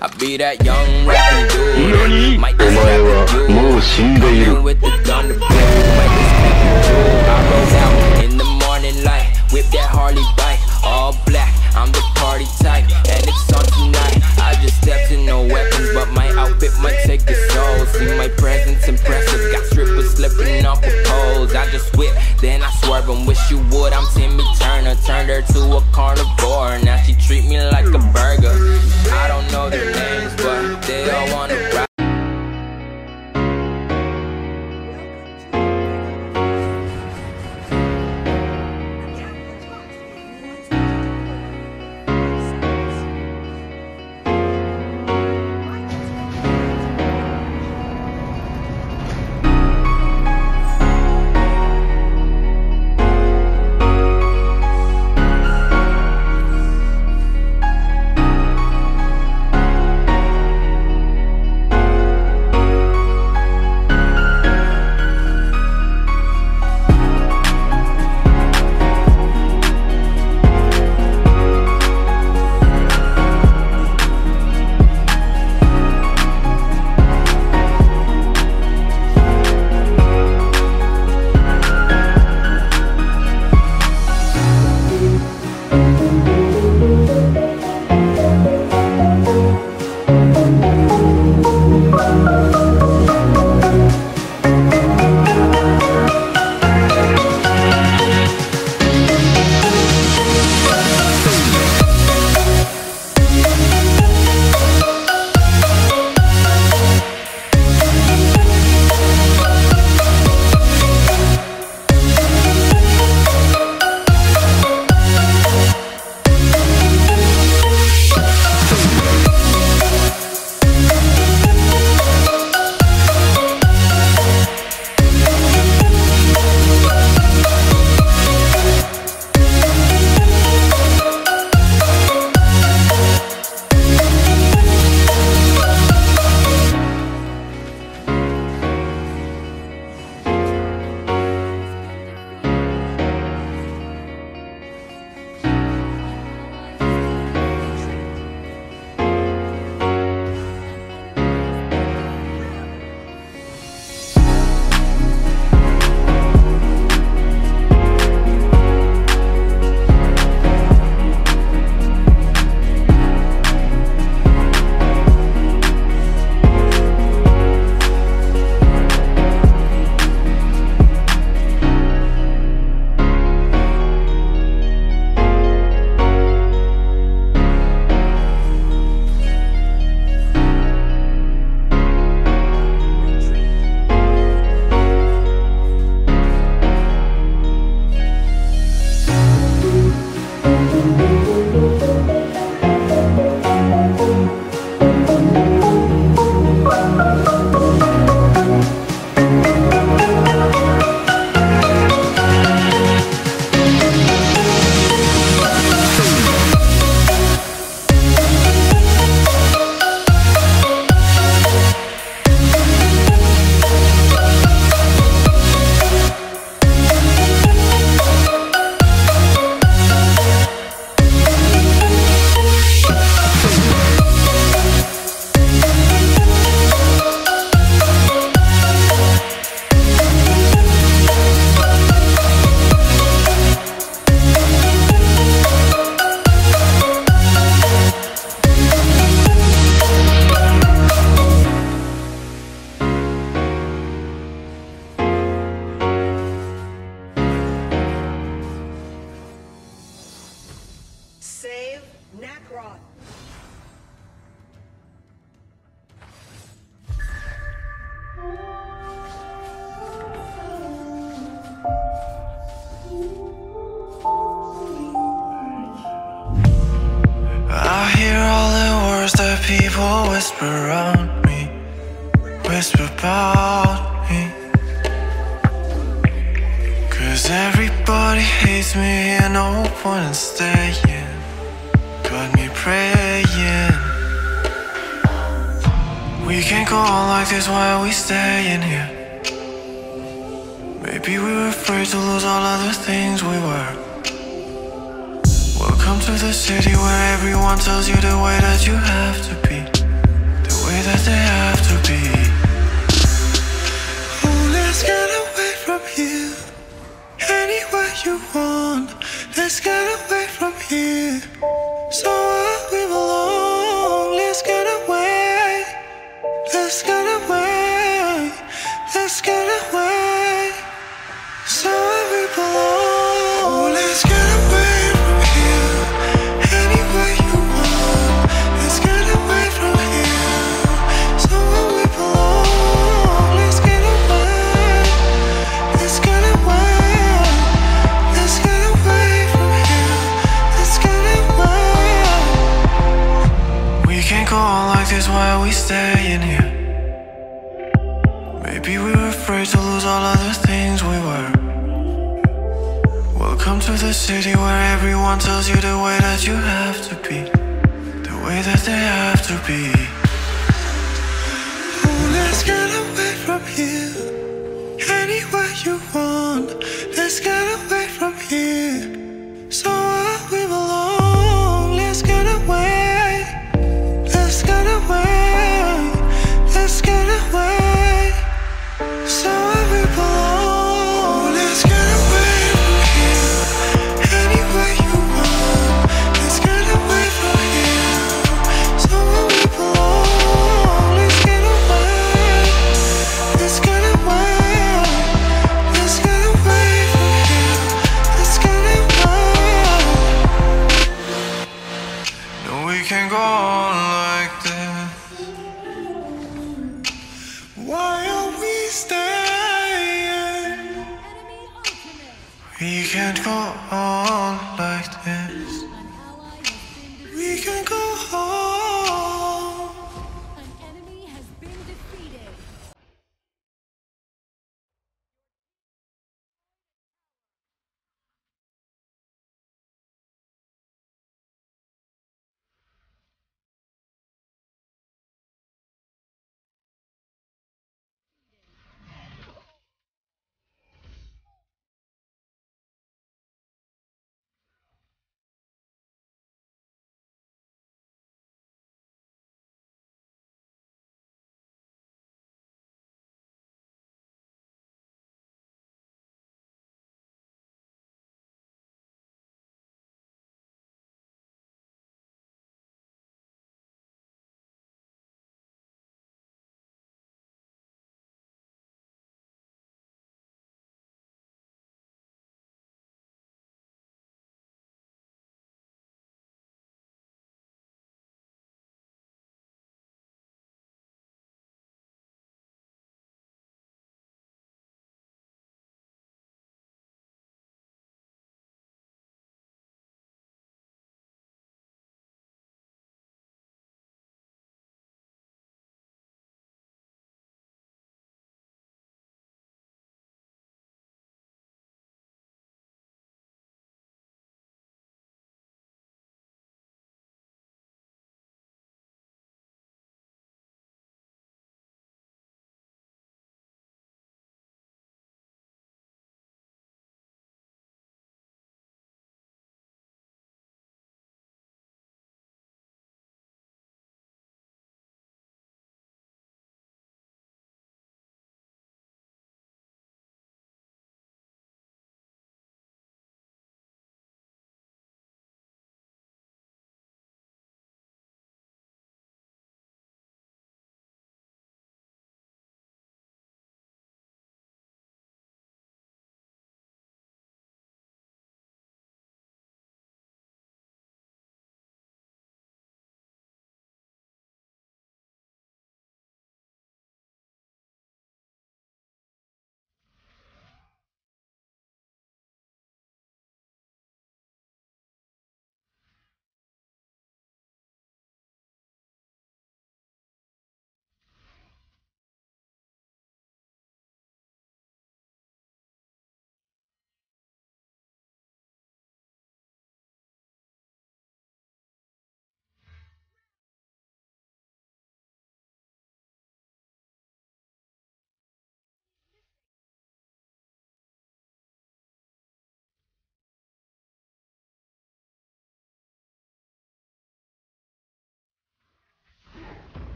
I be that young rapping dude. Might just rapping with the thunder. I roll out in the morning light, whip that Harley bike, all black. I'm the party type, and it's on tonight. I just stepped in, no weapons, but my outfit might take the soul. See my presence impressive, got strippers slipping off the poles. I just whip, then I swerve and wish you would. I'm Timmy Turner, turned her to a carnivore. Now she treat me like a burger. I don't know their names, but they all wanna ride. People whisper around me, whisper about me, 'cause everybody hates me and no one is staying. Got me praying. We can't go on like this while we stay in here. Maybe we were afraid to lose all other things we were. Welcome to the city where everyone tells you the way that you have to be. can't go on like this, why are we staying here? Maybe we were afraid to lose all other things we were. Welcome to the city where everyone tells you the way that you have to be, the way that they have to be. Oh, let's get away from here, anywhere you want. Let's get away from here, somewhere we belong. Let's get away, let's get away, let's get away, somewhere we belong.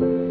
Down.